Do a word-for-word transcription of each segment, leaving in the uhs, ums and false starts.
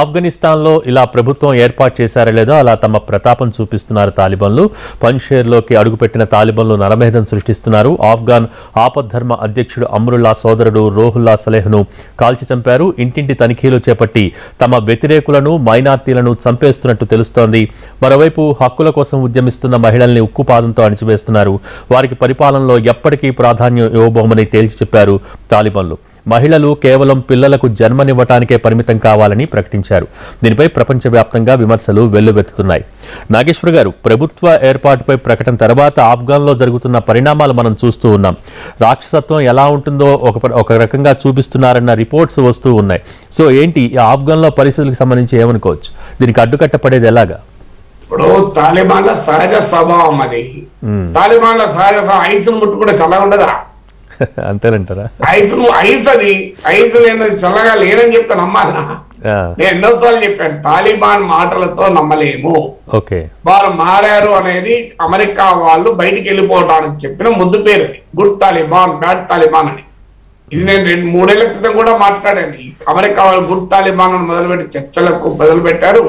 ఆఫ్ఘనిస్తాన్లో ఇలా ప్రభుత్వం ఏర్పాటు చేశారో లేదో అలా తమ ప్రతాపం చూపిస్తున్నారు తాలిబన్లు. పంజేర్లోకి అడుగుపెట్టిన తాలిబన్లు నరమేధం సృష్టిస్తున్నారు. ఆఫ్ఘన్ ఆపద్ధర్మ అధ్యక్షుడు అమ్రుల్లా సోదరుడు రోహుల్లా సలేహ్ను కాల్చి చంపారు. ఇంటింటి తనిఖీలు చేపట్టి తమ వ్యతిరేకులను మైనార్టీలను చంపేస్తున్నట్టు తెలుస్తోంది. మరోవైపు హక్కుల కోసం ఉద్యమిస్తున్న మహిళల్ని ఉక్కుపాదంతో అణిచివేస్తున్నారు. వారికి పరిపాలనలో ఎప్పటికీ ప్రాధాన్యం ఇవ్వబోమని తేల్చి చెప్పారు తాలిబన్లు. మహిళలు కేవలం పిల్లలకు జన్మనివ్వటానికే పరిమితం కావాలని ప్రకటించారు. దీనిపై ప్రపంచవ్యాప్తంగా విమర్శలు వెల్లువెత్తుతున్నాయి. నాగేశ్వర్ గారు, ప్రభుత్వ ఏర్పాటుపై ప్రకటన తర్వాత ఆఫ్ఘన్లో జరుగుతున్న పరిణామాలు మనం చూస్తూ ఉన్నాం. రాక్షసత్వం ఎలా ఉంటుందో ఒక రకంగా చూపిస్తున్నారన్న రిపోర్ట్స్ వస్తూ ఉన్నాయి. సో ఏంటి ఆఫ్ఘన్లో పరిస్థితులకు సంబంధించి ఏమనుకోవచ్చు? దీనికి అడ్డుకట్టపడేది ఎలాగా? ఇప్పుడు తాలిబాన్ల సహజ స్వభావం అది. తాలిబాన్ల సహజ స్వభావం ఐసును ముట్టుకుంటే చల్లగా ఉండదా? అంతేనంటారా? ఐసు ఐస్ అది ఐసు నేను చల్లగా లేనని చెప్తా నమ్మాలా? నేను ఎన్నోసార్లు చెప్పాను, తాలిబాన్ మాటలతో నమ్మలేము. వారు మారారు అనేది అమెరికా వాళ్ళు బయటికి వెళ్ళిపోవటానికి చెప్పిన ముద్దు పేరు. గుడ్ తాలిబాన్, బ్యాడ్ తాలిబాన్ అని. ఇది నేను రెండు మూడేళ్ల క్రితం కూడా మాట్లాడాను. అమెరికా వాళ్ళు గుడ్ తాలిబాన్ అని మొదలుపెట్టి చర్చలకు మొదలు పెట్టారు.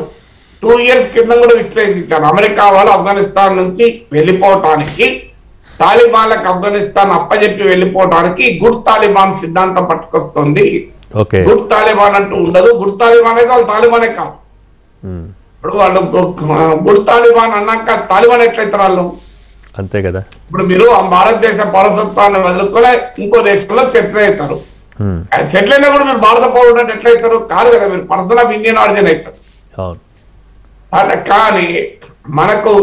టూ ఇయర్స్ కింద కూడా విశ్లేషించాను. అమెరికా వాళ్ళు ఆఫ్ఘనిస్తాన్ నుంచి వెళ్ళిపోవటానికి, తాలిబాన్లకు ఆఫ్ఘనిస్తాన్ అప్పజెప్పి వెళ్ళిపోవడానికి గుడ్ తాలిబాన్ సిద్ధాంతం పట్టుకొస్తుంది. గుడ్ తాలిబాన్ అంటూ ఉండదు. గుడ్ తాలిబాన్ అయితే వాళ్ళు తాలిబానే కాదు. ఇప్పుడు వాళ్ళు గుడ్ తాలిబాన్ అన్నాక తాలిబాన్ ఎట్లయితారు వాళ్ళు? అంతే కదా. ఇప్పుడు మీరు భారతదేశ పౌరసత్వాన్ని వదులుకొని ఇంకో దేశంలో సెటిల్ అవుతారు. సెటిల్ అయినా కూడా మీరు భారత పౌరుడు అంటే ఎట్లయితారు? కాదు కదా. మీరు పర్సన్ ఆఫ్ ఇండియన్ ఆరిజిన్ అవుతారు. అట్లా కానీ మనకు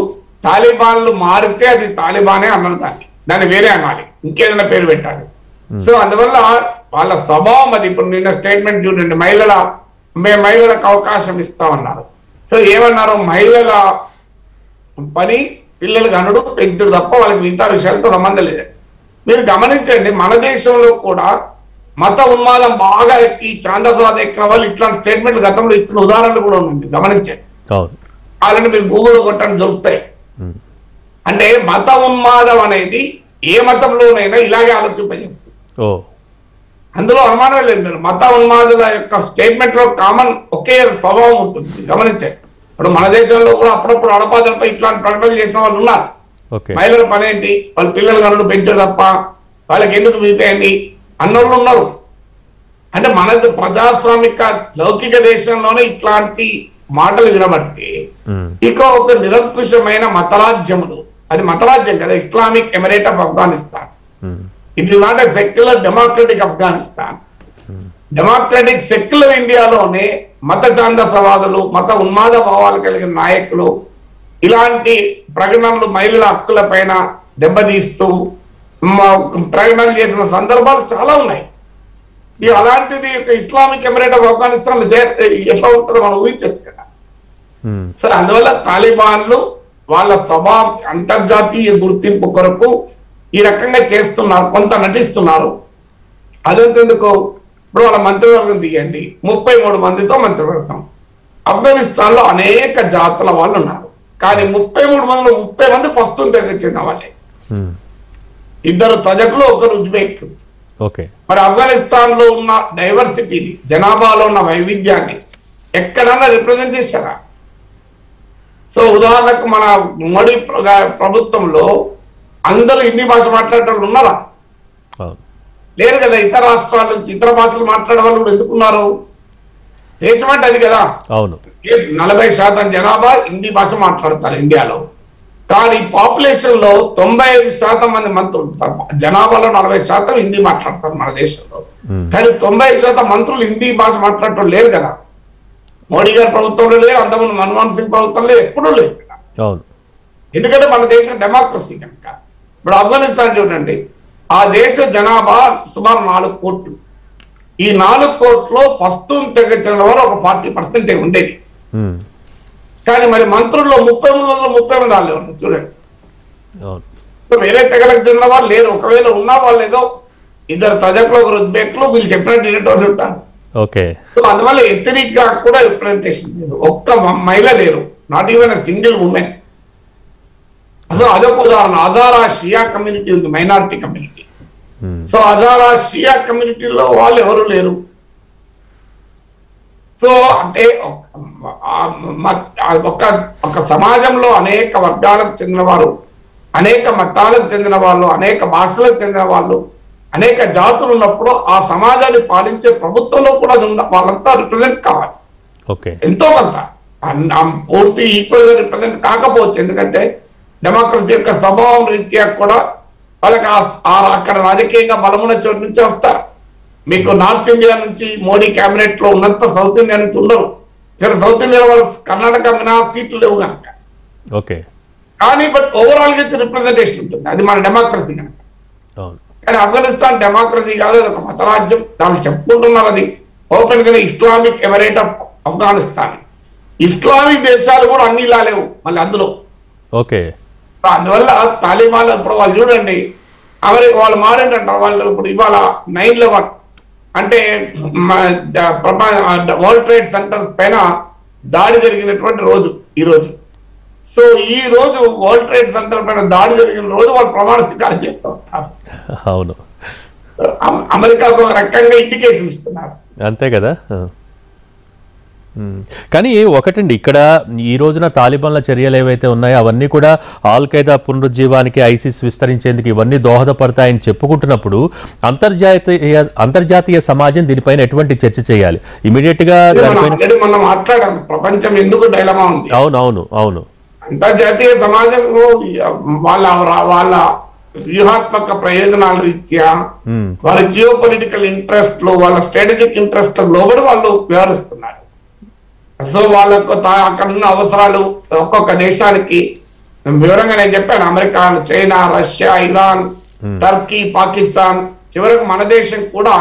తాలిబాన్లు మారితే అది తాలిబానే అన్నారు. దాన్ని దాన్ని వేరే అనాలి, ఇంకేదైనా పేరు పెట్టాలి. సో అందువల్ల వాళ్ళ స్వభావం అది. ఇప్పుడు నిన్న స్టేట్మెంట్ చూడండి, మహిళల మేము మహిళలకు అవకాశం ఇస్తామన్నారు. సో ఏమన్నారు? మహిళల పని పిల్లలు కనుడు పెంచుడు తప్ప వాళ్ళకి మిగతా విషయాలతో సంబంధం లేదండి. మీరు గమనించండి, మన దేశంలో కూడా మత ఉన్మాదం బాగా ఎక్కి చాందసాద ఎక్కిన వాళ్ళు ఇట్లాంటి స్టేట్మెంట్లు గతంలో ఇచ్చిన ఉదాహరణలు కూడా ఉంది. గమనించండి, అలాంటి మీరు గూగుల్ కొట్టడం దొరుకుతాయి. అంటే మత ఉన్మాదం అనేది ఏ మతంలోనైనా ఇలాగే ఆలోచింపజేస్తుంది. అందులో అనుమానం లేదు. మీరు మత ఉన్మాదుల యొక్క స్టేట్మెంట్ లో కామన్ ఒకే స్వభావం ఉంటుంది. గమనించండి, ఇప్పుడు మన దేశంలో కూడా అప్పుడప్పుడు అడపాదలపై ఇట్లాంటి ప్రకటనలు చేసిన వాళ్ళు ఉన్నారు. మహిళల పని ఏంటి, వాళ్ళ పిల్లలు కనుక పెంచారు తప్ప వాళ్ళకి ఎందుకు మిగతాయండి అన్నోళ్ళు ఉన్నారు. అంటే మన ప్రజాస్వామిక లౌకిక దేశంలోనే ఇట్లాంటి మాటలు వినబడితే ఇక ఒక నిరంకుశమైన మతరాజ్యములు, అది మతరాజ్యం కదా, Islamic emirate of Afghanistan. It is not a secular democratic Afghanistan. Democratic secular ఇండియాలోనే మత ఛాందసవాదులు, మత ఉన్మాద భావాలు కలిగిన నాయకులు ఇలాంటి ప్రకటనలు మహిళల హక్కుల పైన దెబ్బతీస్తూ ప్రకటనలు చేసిన సందర్భాలు చాలా ఉన్నాయి. అలాంటిది ఇస్లామిక్ ఎమిరేట్ ఆఫ్ ఆఫ్ఘనిస్తాన్ ఎట్లా ఉంటుందో మనం ఊహించవచ్చు కదా. సరే, అందువల్ల తాలిబాన్లు వాళ్ళ స్వభావం అంతర్జాతీయ గుర్తింపు కొరకు ఈ రకంగా చేస్తున్నారు, కొంత నటిస్తున్నారు. అదెందుకు? ఇప్పుడు వాళ్ళ మంత్రివర్గం తీయండి, ముప్పై మూడు మందితో మంత్రివర్గం. ఆఫ్ఘనిస్తాన్ లో అనేక జాతుల వాళ్ళు ఉన్నారు, కానీ ముప్పై మూడు మందిలో ముప్పై మంది ఫస్ట్ తెచ్చిన వాళ్ళే. ఇద్దరు తజకులు, ఒకరు ఉజ్బెక్. మరి ఆఫ్ఘనిస్తాన్ లో ఉన్న డైవర్సిటీని, జనాభాలో ఉన్న వైవిధ్యాన్ని ఎక్కడన్నా రిప్రజెంట్ చేశారా? సో ఉదాహరణకు మన మోడీ ప్రభుత్వంలో అందరూ హిందీ భాష మాట్లాడే వాళ్ళు ఉన్నారా? లేరు కదా. ఇతర రాష్ట్రాల నుంచి ఇతర భాషలు మాట్లాడే వాళ్ళు కూడా ఎందుకున్నారు? దేశం అంటే అది కదా. నలభై శాతం జనాభా హిందీ భాష మాట్లాడతారు ఇండియాలో, కానీ పాపులేషన్ లో తొంభై ఐదు శాతం మంది మంత్రులు, జనాభాలో నలభై శాతం హిందీ మాట్లాడతారు మన దేశంలో, కానీ తొంభై ఐదు శాతం మంత్రులు హిందీ భాష మాట్లాడటం లేరు కదా. మోడీ గారి ప్రభుత్వంలో లేరు, అంతకుముందు మన్మోహన్ సింగ్ ప్రభుత్వంలో ఎప్పుడూ లేదు కదా. ఎందుకంటే మన దేశం డెమోక్రసీ కనుక. ఇప్పుడు ఆఫ్ఘనిస్తాన్ చూడండి, ఆ దేశ జనాభా సుమారు నాలుగు కోట్లు. ఈ నాలుగు కోట్లో ఫస్ట్ తెగించిన వారు ఒక ఫార్టీ పర్సెంటే ఉండేది, కానీ మరి మంత్రుల్లో ముప్పై మూడు వందల ముప్పై మంది వాళ్ళే ఉన్నారు. చూడండి, వేరే తెగలకు చెందిన వాళ్ళు లేరు. ఒకవేళ ఉన్నా వాళ్ళు ఏదో ఇద్దరు తజకులు, ఒకరు ఉజ్బెక్లు, వీళ్ళు చెప్పినట్టు వినేటోళ్ళు ఉంటారు. అందువల్ల ఎథనిక్ గా కూడా రిప్రజెంటేషన్ లేదు. ఒక్క మహిళ లేరు, నాట్ ఈవెన్ సింగిల్ ఉమెన్. అసలు అదొక ఉదాహరణ. హజారా షియా కమ్యూనిటీ ఉంది, మైనారిటీ కమ్యూనిటీ. సో హజారా షియా కమ్యూనిటీలో వాళ్ళు ఎవరు లేరు. సో అంటే ఒక సమాజంలో అనేక వర్గాలకు చెందినవారు, అనేక మతాలకు చెందిన వాళ్ళు, అనేక భాషలకు చెందిన వాళ్ళు, అనేక జాతులు ఉన్నప్పుడు ఆ సమాజాన్ని పాలించే ప్రభుత్వంలో కూడా వాళ్ళంతా రిప్రజెంట్ కావాలి. ఎంతో కొంత పూర్తి ఈక్వల్ గా రిప్రజెంట్ కాకపోవచ్చు, ఎందుకంటే డెమోక్రసీ యొక్క స్వభావం రీత్యా కూడా వాళ్ళకి అక్కడ రాజకీయంగా బలమున్న చోటు నుంచి వస్తారు. మీకు నార్త్ ఇండియా నుంచి మోడీ కేబినెట్ లో ఉన్నంత సౌత్ ఇండియా నుంచి ఉండరు. ఇక్కడ సౌత్ ఇండియా వాళ్ళు కర్ణాటక మినహా సీట్లు లేవు కనుక ఓకే, కానీ బట్ ఓవరాల్ గా రిప్రజెంటేషన్ ఉంటుంది. అది మన డెమోక్రసీ కనుక. కానీ ఆఫ్ఘనిస్తాన్ డెమోక్రసీ కాదు, అది ఒక మతరాజ్యం. దాన్ని చెప్పుకుంటున్నారు, అది ఓపెన్ గా Islamic Emirate of Afghanistan. Islamic దేశాలు కూడా అన్ని ఇలా లేవు మళ్ళీ అందులో. ఓకే, అందువల్ల తాలిబాన్ ఇప్పుడు వాళ్ళు చూడండి, ఎవరి వాళ్ళు మారేంటారు. వాళ్ళు ఇప్పుడు ఇవాళ నైన్ లెవెన్ అంటే వరల్డ్ ట్రేడ్ సెంటర్స్ పైన దాడి జరిగినటువంటి రోజు ఈ రోజు. సో ఈ రోజు వరల్డ్ ట్రేడ్ సెంటర్ పైన దాడి జరిగిన రోజు వాళ్ళు ప్రమాణ స్వీకారం చేస్తూ ఉంటారు. అవును, అమెరికాకు ఒక రకంగా ఇండికేషన్ ఇస్తున్నారు, అంతే కదా. కానీ ఒకటండి, ఇక్కడ ఈ రోజున తాలిబాన్ల చర్యలు ఏవైతే ఉన్నాయో అవన్నీ కూడా ఆల్ ఖైదా పునరుజ్జీవానికి, ఐసిస్ విస్తరించేందుకు ఇవన్నీ దోహదపడతాయని చెప్పుకుంటున్నప్పుడు అంతర్జాతీయ అంతర్జాతీయ సమాజం దీనిపైన ఎటువంటి చర్చ చేయాలి ఇమీడియట్గా? ప్రపంచం ఎందుకు డైలమా ఉంది. అవును అవును అవును అంతర్జాతీయ సమాజంలో వాళ్ళ వాళ్ళ వ్యూహాత్మక ప్రయోజనాల రీత్యా, వాళ్ళ జియో పొలిటికల్ ఇంట్రెస్ట్ లో, వాళ్ళ స్ట్రాటజిక్ ఇంట్రెస్ట్ లోబడి వాళ్ళు వ్యవహరిస్తున్నారు. సో వాళ్ళకు అక్కడ ఉన్న అవసరాలు ఒక్కొక్క దేశానికి వివరంగా నేను చెప్పాను. America, China, Russia, Iran, Turkey, Pakistan, చివరకు మన దేశం కూడా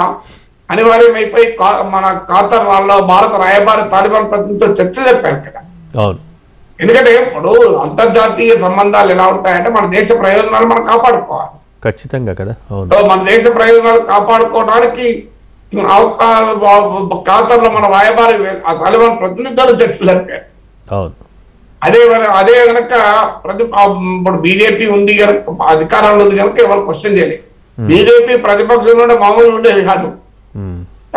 అనివార్యమైపోయి మన ఖాతర్ వాళ్ళ భారత రాయబారి తాలిబాన్ ప్రతినిధితో చర్చలు చెప్పాను కదా. ఎందుకంటే ఇప్పుడు అంతర్జాతీయ సంబంధాలు ఎలా ఉంటాయంటే మన దేశ ప్రయోజనాలు మనం కాపాడుకోవాలి ఖచ్చితంగా కదా. సో మన దేశ ప్రయోజనాలు కాపాడుకోవడానికి ఖాతర్లో మన రాయబారి తాలిబాన్ ప్రతినిధులు చర్చలు జరిపారు. అదే అదే కనుక ప్రతి ఇప్పుడు బీజేపీ ఉంది కనుక అధికారంలో ఉంది కనుక ఎవరు క్వశ్చన్ చేయలేదు. బీజేపీ ప్రతిపక్షంలో మామూలు ఉండేది కాదు.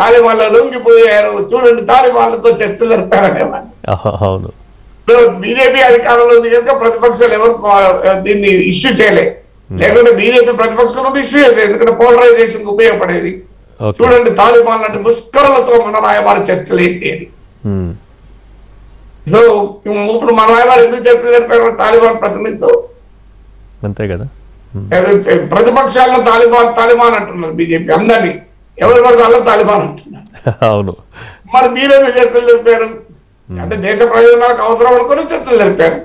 తాలిబాన్లో లొంగిపోయారు చూడండి, తాలిబాన్లతో చర్చలు జరిపారు. బీజేపీ అధికారంలో ఉంది కనుక ప్రతిపక్షాలు ఎవరు దీన్ని ఇష్యూ చేయలేదు, లేకుంటే బీజేపీ ప్రతిపక్షంలో ఇష్యూ చేయలేదు, ఎందుకంటే పోలరైజేషన్ ఉపయోగపడేది. చూడండి తాలిబాన్ లాంటి ముష్కరులతో మన రాయబారి చర్చలు ఏంటి అని. సో ఇప్పుడు మన రాయబారి ఎందుకు చర్చలు జరిపారు తాలిబాన్ ప్రతినిధితో, అంతే కదా. ప్రతిపక్షాల్లో తాలిబాన్ తాలిబాన్ అంటున్నారు బీజేపీ అందరినీ, ఎవరి వర్గాల్లో తాలిబాన్ అంటున్నారు. అవును, మరి మీరేదో చర్చలు జరిపారు అంటే దేశ ప్రయోజనాలకు అవసరం పడుకొని చర్చలు జరిపారు.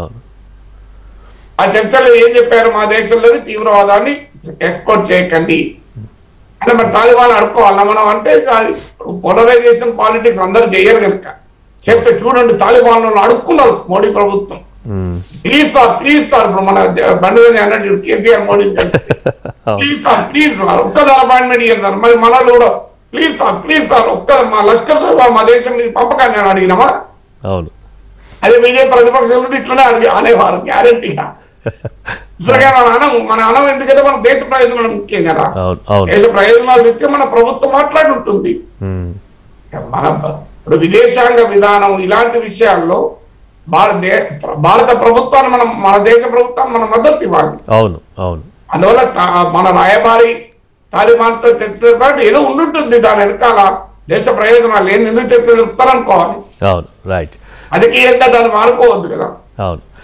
అవును, ఆ చర్చలు ఏం చెప్పారు, మా దేశంలో తీవ్రవాదాన్ని ఎక్స్పోర్ట్ చేయకండి అంటే మరి తాలిబాన్ అడుకోవాలా మనం అంటే పోలరైజేషన్ పాలిటిక్స్ అందరు చేయరు కనుక చెప్తే చూడండి తాలిబాన్ అడుక్కున్నారు మోడీ ప్రభుత్వం. ప్లీజ్ సార్ ప్లీజ్ సార్ ఇప్పుడు మన బండి అన్నట్టు KCR Modi please sir please sir ఒక్కసారి అపాయింట్మెంట్ ఇయ్యారు సార్, మరి మనలో కూడా ప్లీజ్ సార్ ప్లీజ్ సార్ ఒక్క మా లష్కర్ మా దేశం పంపకాన్ని నేను అడిగినామా. అవును, అదే మీదేం ప్రతిపక్షంలో ఇట్లనే అడిగి అనేవారు గ్యారెంటీగా. మన అనం ఎందుకంటే మన దేశ ప్రయోజనాలు ముఖ్యం కదా. దేశ ప్రయోజనాలు ఇస్తే మన ప్రభుత్వం మాట్లాడి ఉంటుంది. మన ఇప్పుడు విదేశాంగ విధానం ఇలాంటి విషయాల్లో భారత భారత ప్రభుత్వాన్ని మనం మన దేశ ప్రభుత్వాన్ని మనం మద్దతు ఇవ్వాలి. అవును అవును అందువల్ల మన రాయబారి తాలిబాన్ తో చర్చలు ఏదో ఉండుంటుంది, దాని వెనకాల దేశ ప్రయోజనాలు ఏంది ఎందుకు చర్చ చెప్తారనుకోవాలి. అవును రైట్, అదికి ఏంటో దాన్ని మానుకోవద్దు కదా. అవును